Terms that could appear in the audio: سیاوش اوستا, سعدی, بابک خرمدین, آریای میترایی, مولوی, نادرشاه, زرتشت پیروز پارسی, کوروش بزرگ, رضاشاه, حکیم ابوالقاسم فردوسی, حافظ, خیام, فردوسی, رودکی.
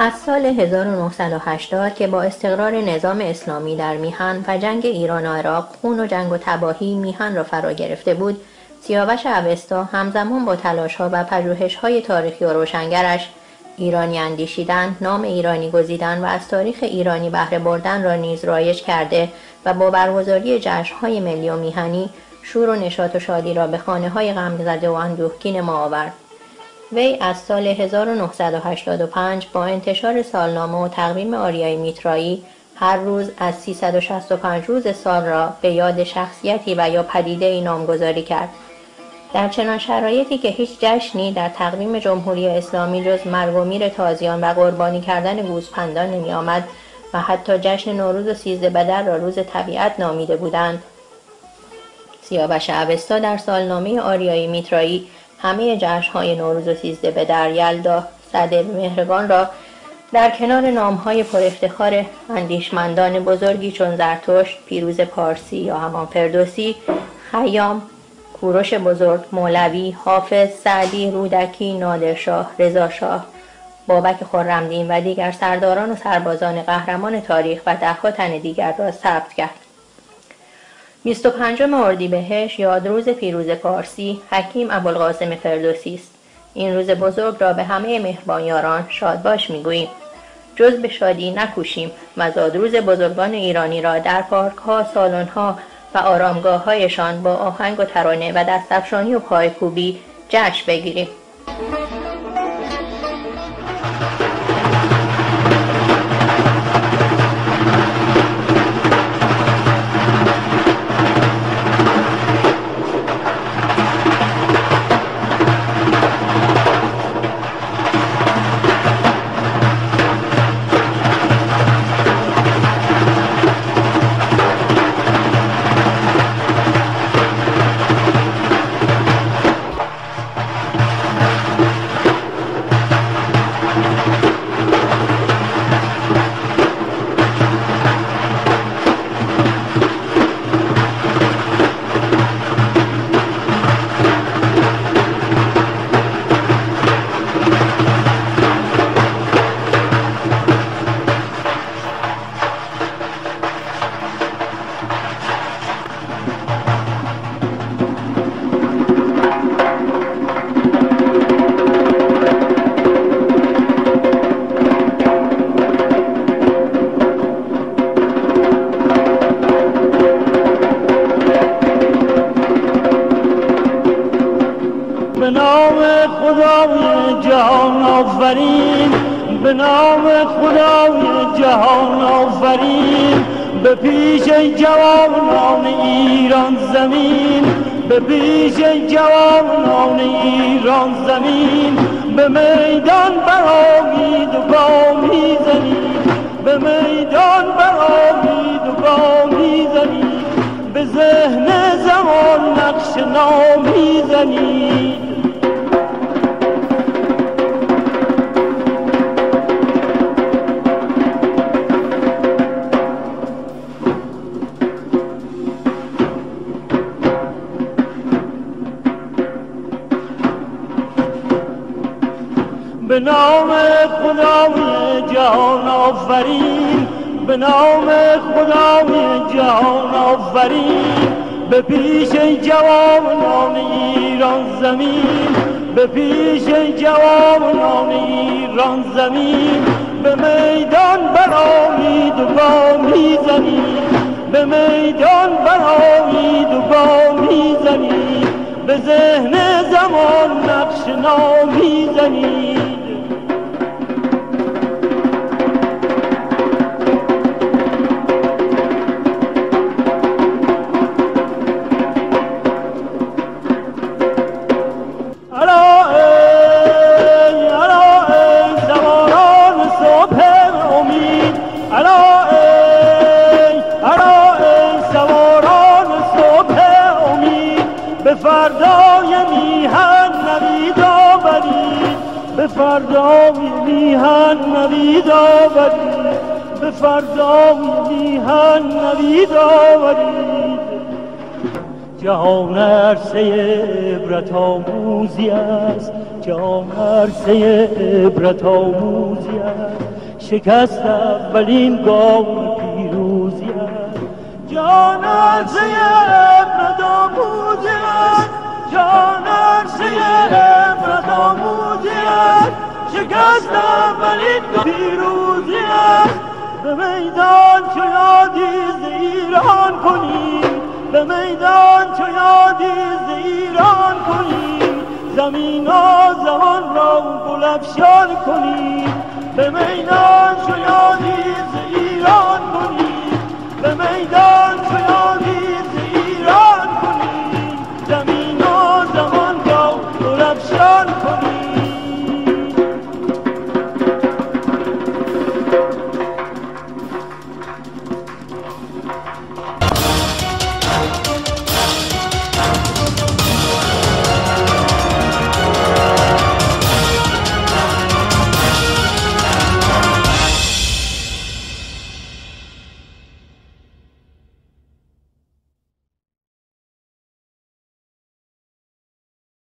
از سال 1980 که با استقرار نظام اسلامی در میهن و جنگ ایران و عراق، خون و جنگ و تباهی میهن را فرا گرفته بود، سیاوش اوستا همزمان با تلاش‌ها و پژوهش‌های تاریخی و روشنگرش، ایرانی اندیشیدن، نام ایرانی گزیدن و از تاریخ ایرانی بهره بردن را نیز رایج کرده و با برگزاری جشن‌های ملی و میهنی، شور و نشاط و شادی را به خانه‌های غمزده و اندوهگین ما آورد. وی از سال 1985 با انتشار سالنامه و تقویم آریای میترایی، هر روز از 365 روز سال را به یاد شخصیتی و یا پدیده‌ای نامگذاری کرد. در چنان شرایطی که هیچ جشنی در تقویم جمهوری اسلامی جز مرگ و میر تازیان و قربانی کردن گوسفندان نمی آمد و حتی جشن نوروز و 13 بدر را روز طبیعت نامیده بودند، سیاوش اوستا در سالنامه آریای میترایی همه جشن‌های نوروز و 13 بدر، یلدا، سده مهرگان را در کنار نام‌های پرافتخار اندیشمندان بزرگی چون زرتشت، پیروز پارسی یا همان فردوسی، خیام، کوروش بزرگ، مولوی، حافظ، سعدی، رودکی، نادرشاه، رضاشاه، بابک خرمدین و دیگر سرداران و سربازان قهرمان تاریخ و ده‌ها تن دیگر را ثبت کرد. 25 اردیبهشت یاد روز پیروز پارسی، حکیم ابوالقاسم فردوسی است. این روز بزرگ را به همه مهربانیاران شاد باش میگوییم. جز به شادی نکوشیم و زاد روز بزرگان ایرانی را در پارک ها، سالن ها و آرامگاه هایشان با آهنگ و ترانه و دستفشانی و پایکوبی جشن بگیریم. به نام خدای جهان آفرین، به پیش جوانان ایران زمین، به پیش جوانان ایران زمین، به میدان برآیید و پا میزنید، به میدان برآیید و پا میزنید، به ذهن زمان نقش نو میزنید. به نام خدای جهان آفرین، به نام خدای جهان آفرین، به پیش جوانان ایران زمین، به پیش جوانان ایران زمین، به میدان برآیید و پا میزنید، به میدان برآیید و پا میزنید، به ذهن زمان نقش نو میزنید. جهان عرصه عبرت آموزی است، جهان عرصه عبرت آموزی است، شکست اولین گام پیروزی است، جهان عرصه عبرت آموزی است، جهان عرصه عبرت آموزی است، شکست اولین گام پیروزی است، به میدان چو یادی ز ایران کنیم، به میدان چو یادی ز ایران کنیم، زمین و زمان را گل افشان کنیم، به میدان چو یادی ز ایران کنیم، به میدان